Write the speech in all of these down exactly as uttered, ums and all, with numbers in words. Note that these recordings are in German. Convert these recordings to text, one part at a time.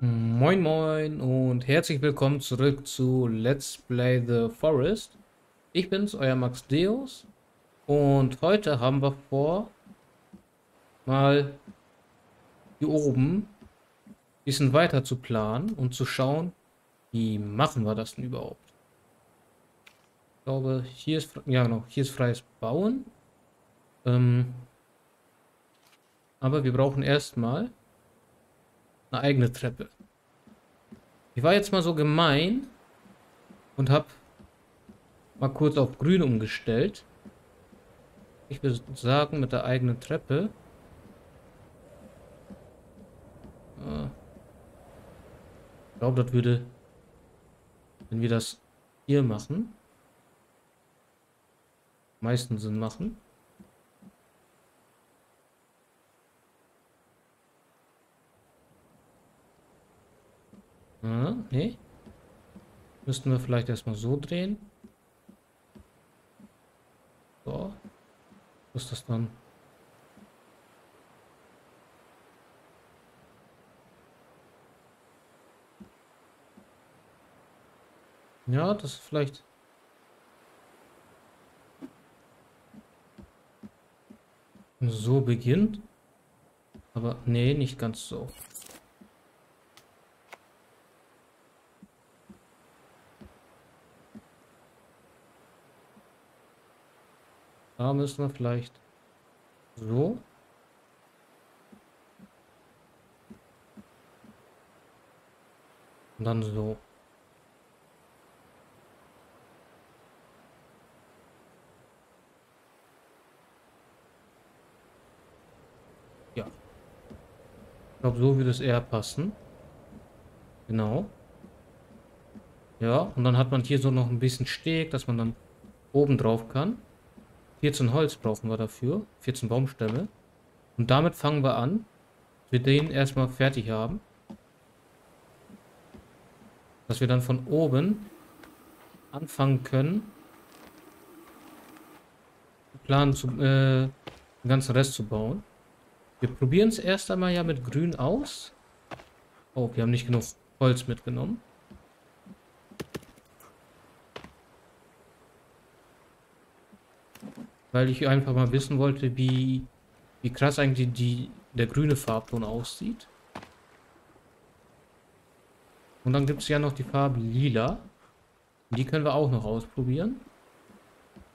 Moin moin und herzlich willkommen zurück zu Let's Play The Forest. Ich bin's, euer Max Deus, und heute haben wir vor, mal hier oben ein bisschen weiter zu planen und zu schauen, wie machen wir das denn überhaupt. Ich glaube, hier ist, ja genau, hier ist freies Bauen. Ähm, aber wir brauchen erstmal eine eigene Treppe. Ich war jetzt mal so gemein und habe mal kurz auf grün umgestellt. Ich würde sagen, mit der eigenen Treppe. Ich glaube, das würde, wenn wir das hier machen, am meisten Sinn machen. Ne, müssten wir vielleicht erstmal so drehen. So, was ist das dann? Ja, das ist vielleicht. So beginnt. Aber nee, nicht ganz so. Da müssen wir vielleicht so. Und dann so. Ja. Ich glaube, so würde es eher passen. Genau. Ja, und dann hat man hier so noch ein bisschen Steg, dass man dann oben drauf kann. vierzehn Holz brauchen wir dafür, vierzehn Baumstämme. Und damit fangen wir an, dass wir den erstmal fertig haben. Dass wir dann von oben anfangen können, planen zu, äh, den ganzen Rest zu bauen. Wir probieren es erst einmal ja mit grün aus. Oh, wir haben nicht genug Holz mitgenommen. Weil ich einfach mal wissen wollte, wie, wie krass eigentlich die, der grüne Farbton aussieht. Und dann gibt es ja noch die Farbe lila. Die können wir auch noch ausprobieren.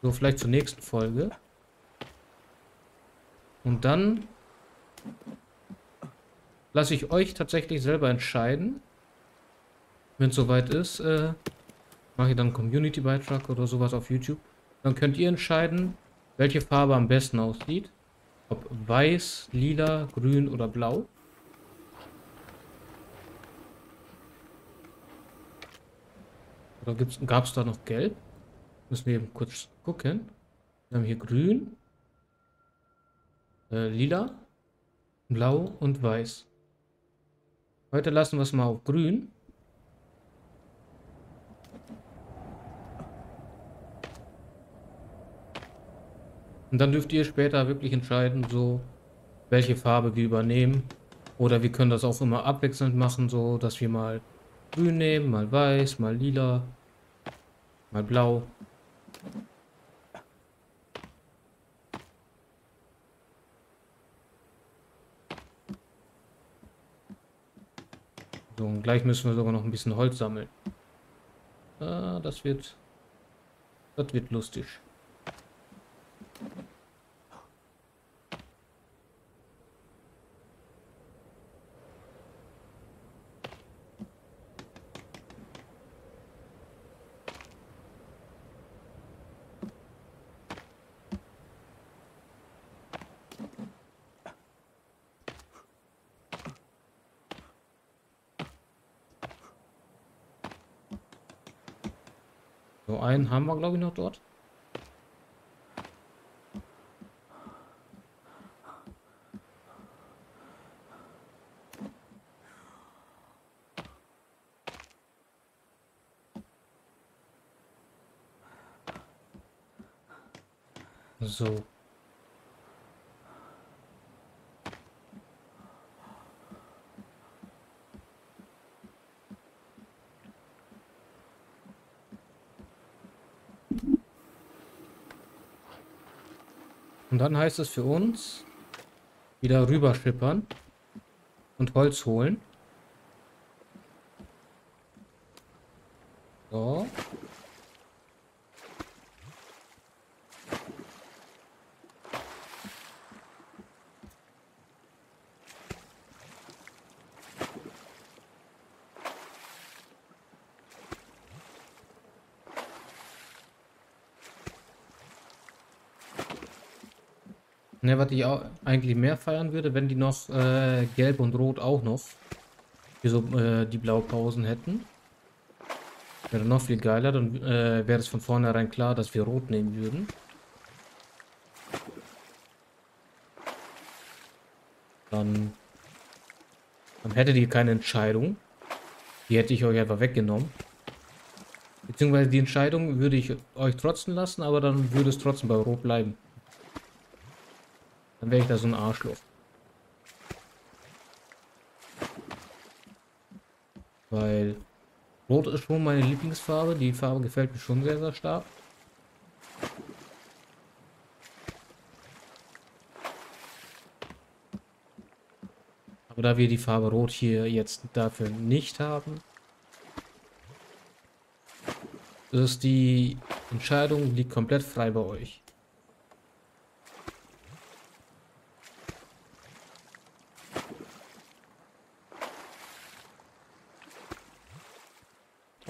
So, vielleicht zur nächsten Folge. Und dann lasse ich euch tatsächlich selber entscheiden. Wenn es soweit ist, äh, mache ich dann einen Community-Beitrag oder sowas auf YouTube. Dann könnt ihr entscheiden, welche Farbe am besten aussieht. Ob weiß, lila, grün oder blau. Oder gab es da noch gelb? Müssen wir eben kurz gucken. Wir haben hier grün, äh, lila, blau und weiß. Heute lassen wir es mal auf grün. Und dann dürft ihr später wirklich entscheiden, so welche Farbe wir übernehmen. Oder wir können das auch immer abwechselnd machen, so dass wir mal grün nehmen, mal weiß, mal lila, mal blau. So, und gleich müssen wir sogar noch ein bisschen Holz sammeln. Ah, das wird, das wird lustig. So, einen haben wir, glaube ich, noch dort. So. Und dann heißt es für uns wieder rüber schippern und Holz holen. So. Ne, was ich auch eigentlich mehr feiern würde, wenn die noch äh, gelb und rot auch noch hier so, äh, die Blaupausen hätten. Wäre noch viel geiler, dann äh, wäre es von vornherein klar, dass wir rot nehmen würden. Dann, dann hättet ihr keine Entscheidung. Die hätte ich euch einfach weggenommen. Beziehungsweise die Entscheidung würde ich euch trotzdem lassen, aber dann würde es trotzdem bei rot bleiben. Dann wäre ich da so ein Arschloch. Weil Rot ist schon meine Lieblingsfarbe. Die Farbe gefällt mir schon sehr, sehr stark. Aber da wir die Farbe Rot hier jetzt dafür nicht haben, ist die Entscheidung liegt komplett frei bei euch.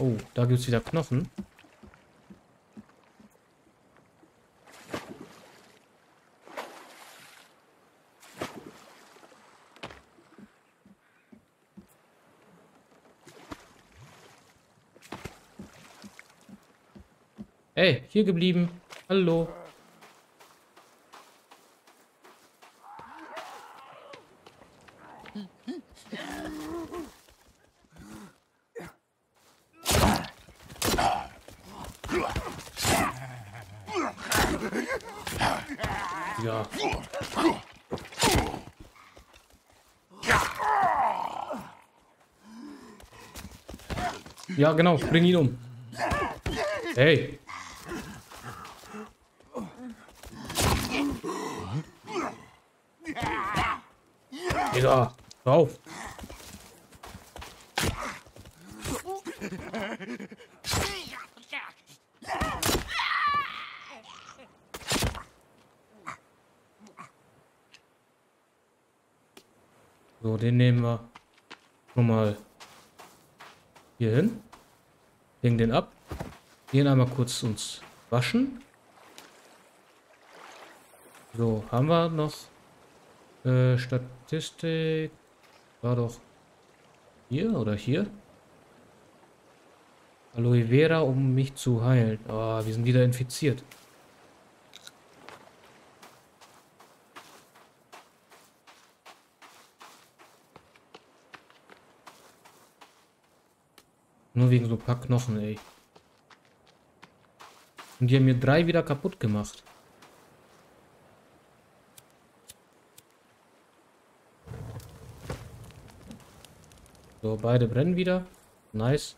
Oh, da gibt es wieder Knochen. Hey, hier geblieben. Hallo. Ja. Ja, genau, bring ihn um. Hey. Ja, hör auf. So, den nehmen wir schon mal hier hin. Legen den ab. Gehen einmal kurz uns waschen. So, haben wir noch äh, Statistik. War doch hier oder hier. Aloe Vera, um mich zu heilen. Ah, wir sind wieder infiziert. Nur wegen so ein paar Knochen, ey. Und die haben mir drei wieder kaputt gemacht. So, beide brennen wieder. Nice.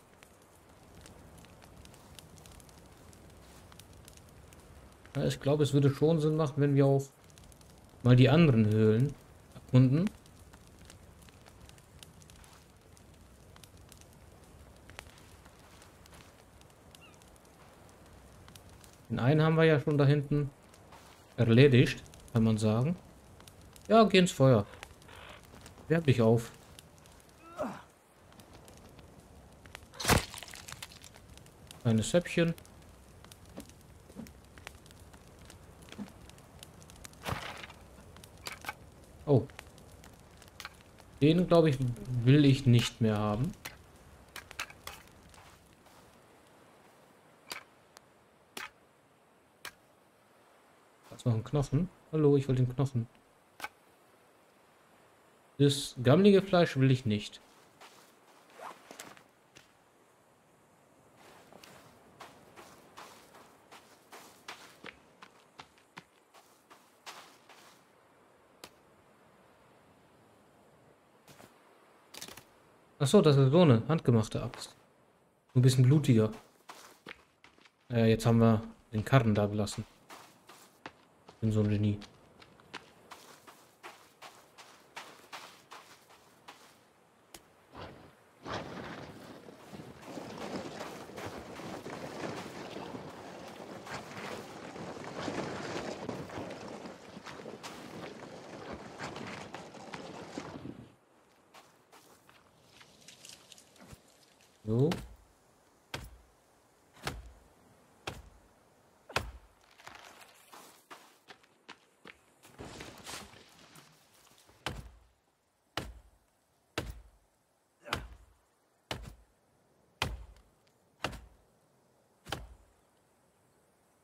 Ja, ich glaube, es würde schon Sinn machen, wenn wir auch mal die anderen Höhlen erkunden. Den einen haben wir ja schon da hinten erledigt, kann man sagen. Ja, geh ins Feuer. Werb dich auf. Kleines Häppchen. Oh. Den, glaube ich, will ich nicht mehr haben. Noch ein Knochen. Hallo, ich will den Knochen. Das gammelige Fleisch will ich nicht. Achso, das ist so eine handgemachte Axt. Ein bisschen blutiger. Äh, jetzt haben wir den Karren da gelassen. bin so ein Genie. So.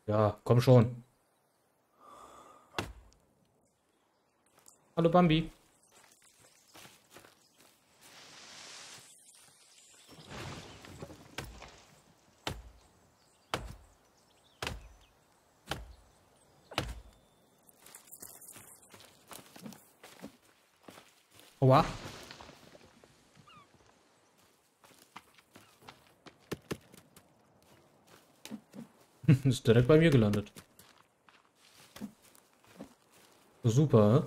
Ja, komm schon. Hallo Bambi. Oha. Ist direkt bei mir gelandet. Super.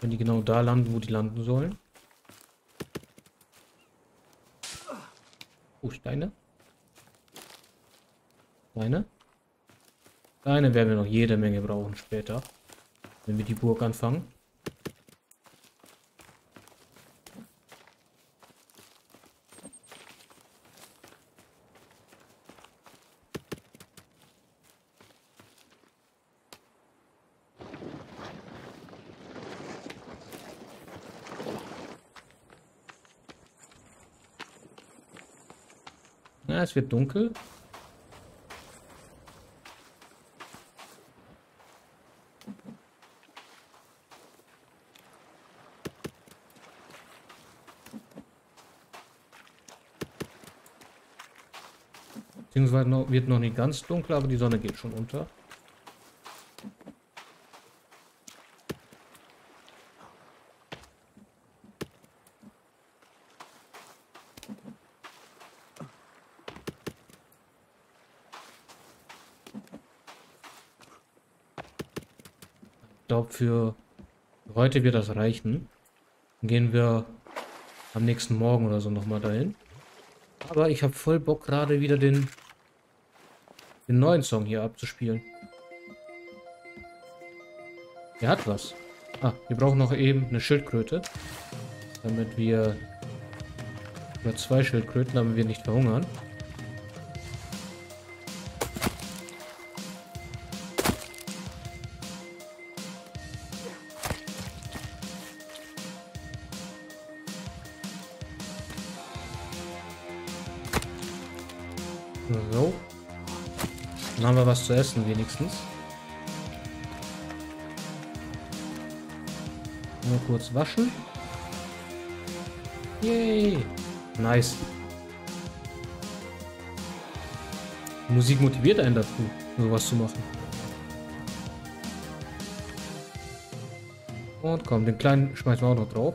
Wenn die genau da landen, wo die landen sollen. Oh, Steine. Steine. Steine werden wir noch jede Menge brauchen später. Wenn wir die Burg anfangen. Ja, es wird dunkel. Beziehungsweise noch, wird noch nicht ganz dunkel, aber die Sonne geht schon unter. Ich glaube, für heute wird das reichen. Dann gehen wir am nächsten Morgen oder so nochmal dahin. Aber ich habe voll Bock, gerade wieder den, den neuen Song hier abzuspielen. Der hat was. Ah, wir brauchen noch eben eine Schildkröte. Damit wir... Oder zwei Schildkröten, damit wir nicht verhungern. So. Dann haben wir was zu essen wenigstens. Nur kurz waschen. Yay! Nice. Die Musik motiviert einen dazu, sowas zu machen. Und komm, den kleinen schmeißen wir auch noch drauf.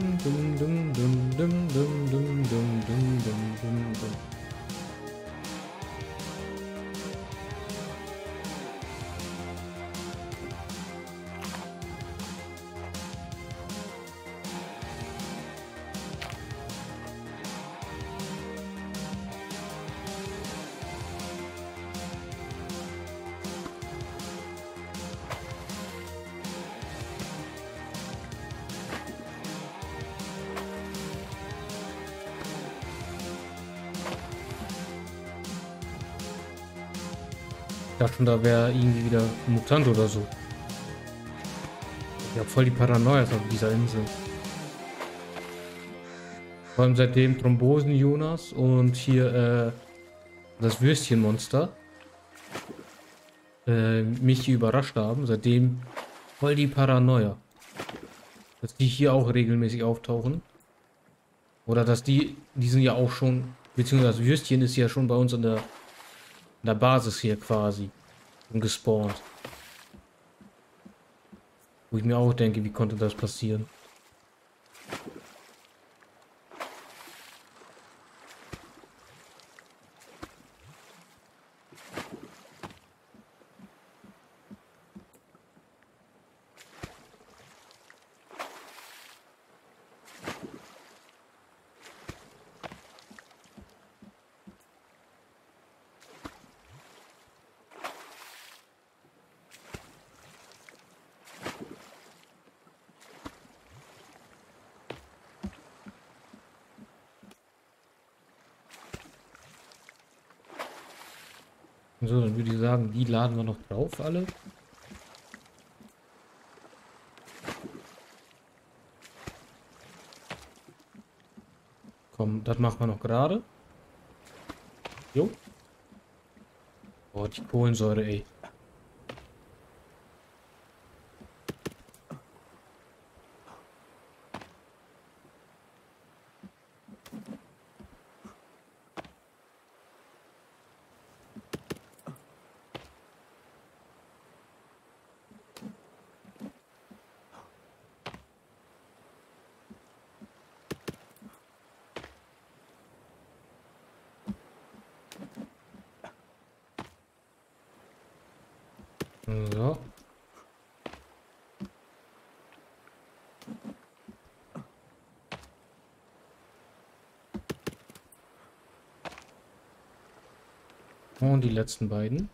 dum dum dum dum dum dum dum dum dum dum. Ich dachte schon, da wäre irgendwie wieder ein Mutant oder so. Ich habe voll die Paranoia auf dieser Insel. Vor allem seitdem Trombosen Jonas und hier äh, das Würstchenmonster äh, mich hier überrascht haben. Seitdem voll die Paranoia. Dass die hier auch regelmäßig auftauchen. Oder dass die, die sind ja auch schon, beziehungsweise das Würstchen ist ja schon bei uns an der In der Basis hier quasi und gespawnt. Wo ich mir auch denke, wie konnte das passieren? So, dann würde ich sagen, die laden wir noch drauf alle. Komm, das machen wir noch gerade. Jo. Boah, die Kohlensäure, ey. So. Und die letzten beiden.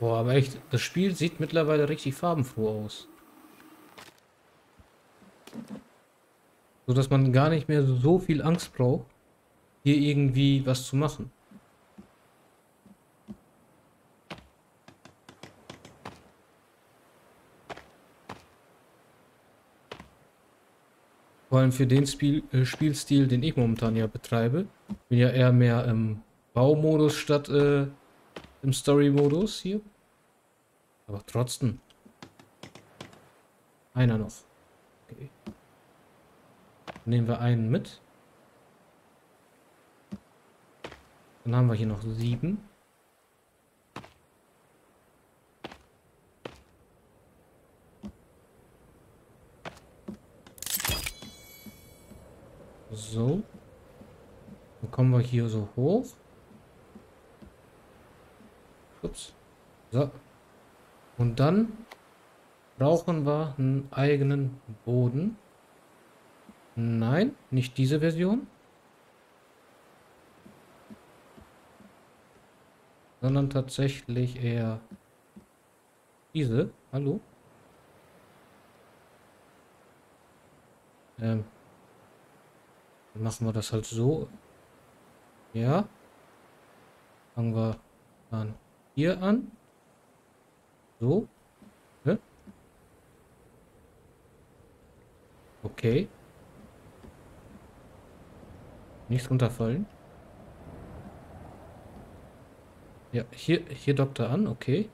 Boah, aber echt, das Spiel sieht mittlerweile richtig farbenfroh aus. So dass man gar nicht mehr so viel Angst braucht, hier irgendwie was zu machen. Vor allem für den Spiel, äh, Spielstil, den ich momentan ja betreibe. Bin ja eher mehr im Baumodus statt äh, im Story-Modus hier. Aber trotzdem. Einer noch. Okay. Nehmen wir einen mit. Dann haben wir hier noch sieben. So. Dann kommen wir hier so hoch. Ups. So. Und dann brauchen wir einen eigenen Boden. Nein, nicht diese Version. Sondern tatsächlich eher diese. Hallo? Ähm. Dann machen wir das halt so. Ja. Fangen wir an. Hier an. So. Ja. Okay. Nichts runterfallen. Ja, hier, hier dockt er an, okay.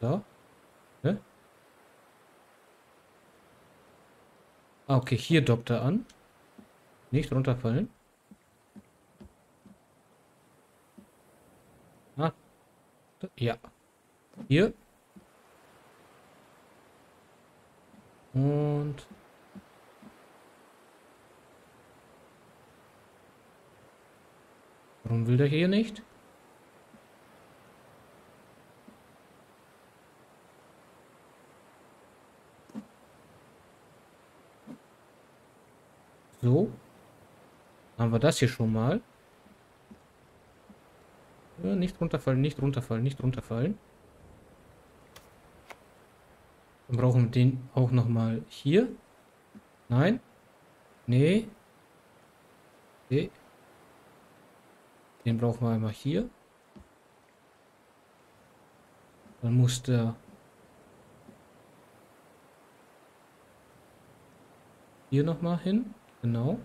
Da. Ne? Ah, okay, hier dockt er an. Nicht runterfallen. Ah. Ja. Hier. Und warum will der hier nicht? So. Haben wir das hier schon mal. Ja, nicht runterfallen, nicht runterfallen, nicht runterfallen. Dann brauchen wir den auch nochmal hier. Nein. Nee. Nee. Den brauchen wir einmal hier. Dann muss der hier nochmal hin. Genau.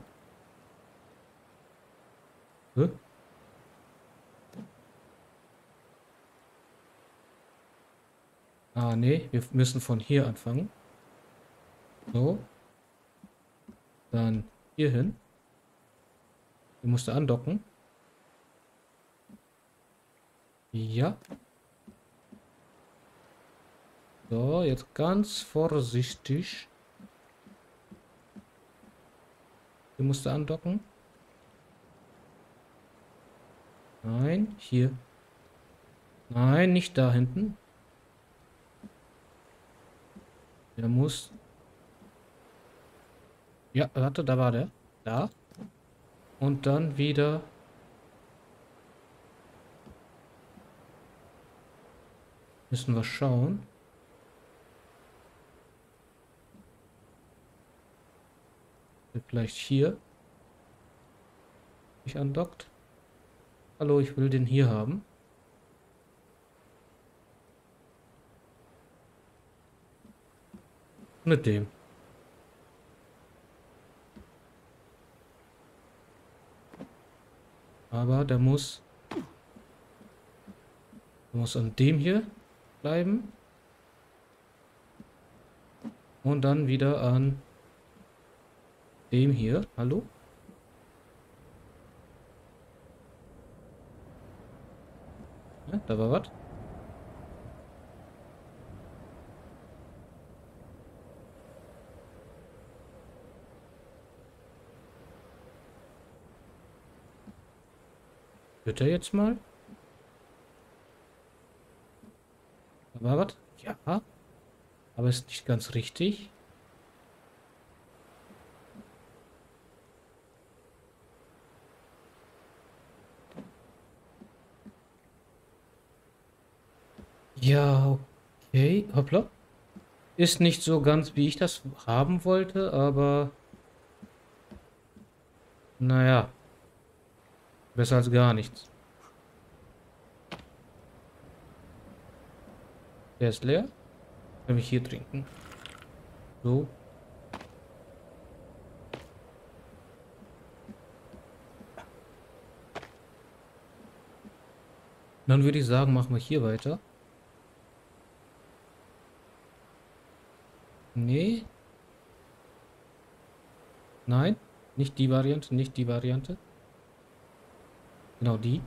So. Ah, nee, wir müssen von hier anfangen. So. Dann Hier hin. Die musst du andocken. Ja. So, jetzt ganz vorsichtig. Die musst du andocken. Nein, hier. Nein, nicht da hinten. Der muss... Ja, warte, da war der. Da. Und dann wieder... Müssen wir schauen. Vielleicht hier. Nicht andockt. Hallo, ich will den hier haben. Mit dem. Aber der muss... Der muss an dem hier bleiben. Und dann wieder an... dem hier. Hallo? Ja, da war was. Hört er jetzt mal? Da war was? Ja. Aber ist nicht ganz richtig. Ja, okay. Hoppla. Ist nicht so ganz, wie ich das haben wollte, aber... Naja. Besser als gar nichts. Der ist leer. Kann ich hier trinken. So. Dann würde ich sagen, machen wir hier weiter. Nee. Nein. Nicht die Variante, nicht die Variante. Genau die.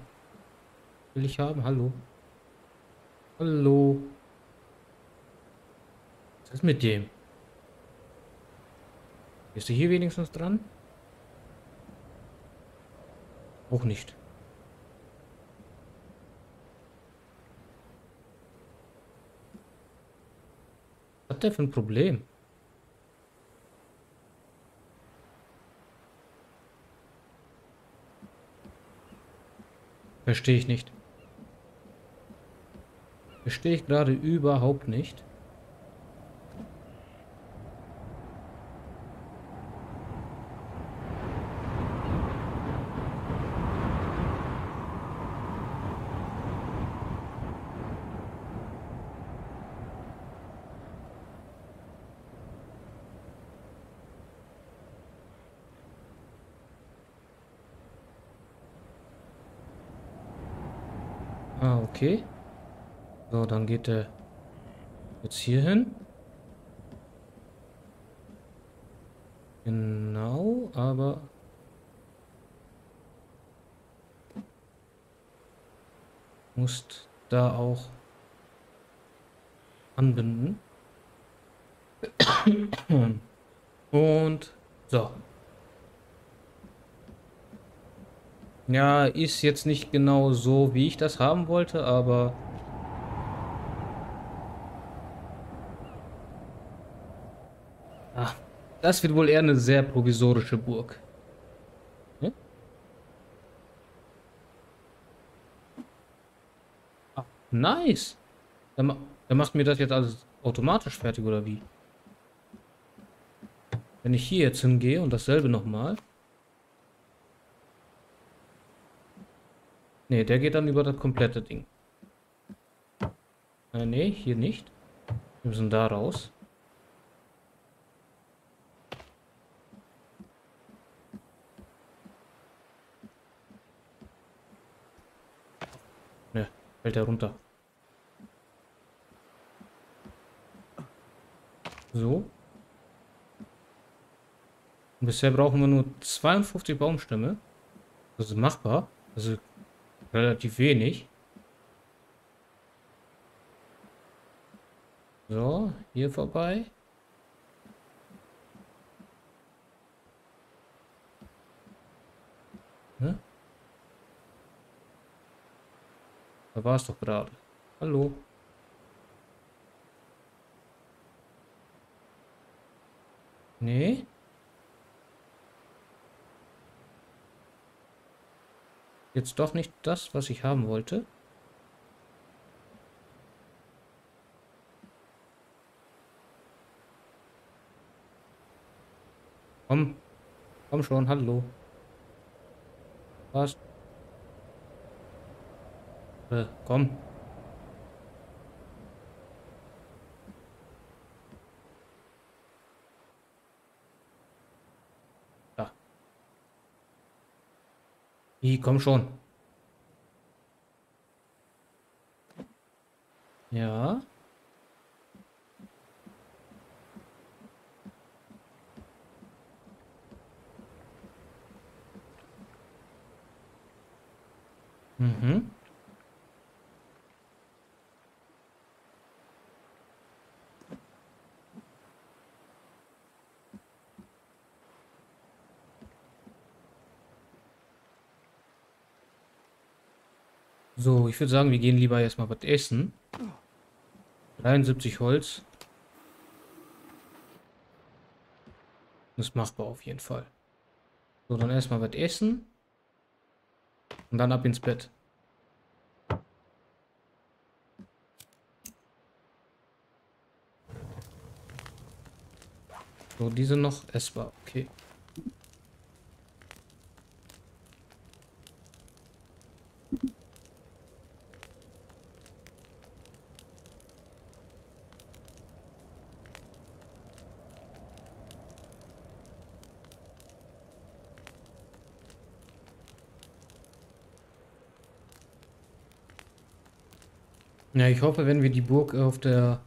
Will ich haben. Hallo. Hallo. Was ist mit dem? Ist er hier wenigstens dran? Auch nicht. Was hat der für ein Problem? Verstehe ich nicht. Verstehe ich gerade überhaupt nicht. Ah, okay. So, dann geht er jetzt hier hin. Genau, aber... musst da auch anbinden. Und so. Ja, ist jetzt nicht genau so, wie ich das haben wollte, aber... Ach, das wird wohl eher eine sehr provisorische Burg. Hm? Ah, nice! Dann, dann macht mir das jetzt alles automatisch fertig, oder wie? Wenn ich hier jetzt hingehe und dasselbe nochmal... Ne, der geht dann über das komplette Ding. Äh, ne, hier nicht. Wir müssen da raus. Ne, fällt er runter. So. Und bisher brauchen wir nur zweiundfünfzig Baumstämme. Das ist machbar. Also relativ wenig. So, hier vorbei. Ne? Da war es doch gerade. Hallo. Nee. Jetzt doch nicht das, was ich haben wollte. Komm. Komm schon, hallo. Passt. Äh, komm. Da. Ich komm schon. Ja. Mhm. So, ich würde sagen, wir gehen lieber erstmal was essen. dreiundsiebzig Holz. Das ist machbar auf jeden Fall. So, dann erstmal was essen. Und dann ab ins Bett. So, diese noch essbar. Okay. Ja, ich hoffe, wenn wir die Burg auf der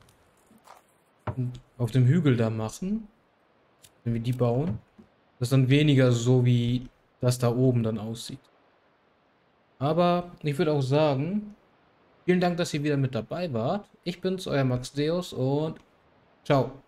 auf dem Hügel da machen, wenn wir die bauen, dass dann weniger so wie das da oben dann aussieht. Aber ich würde auch sagen, vielen Dank, dass ihr wieder mit dabei wart. Ich bin's, euer Max Deus und ciao.